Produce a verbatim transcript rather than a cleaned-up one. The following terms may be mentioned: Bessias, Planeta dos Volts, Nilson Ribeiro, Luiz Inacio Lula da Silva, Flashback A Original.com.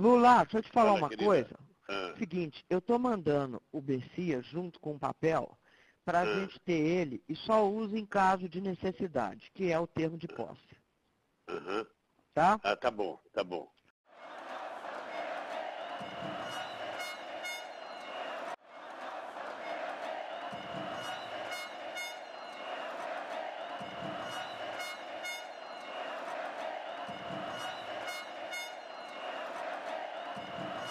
Lula, deixa eu te falar Fala, uma querida. coisa. Ah. Seguinte, eu tô mandando o Bessias junto com o papel para a ah. gente ter ele e só usa em caso de necessidade, que é o termo de posse. Uhum. Tá? Ah, tá bom, tá bom. We'll be right back.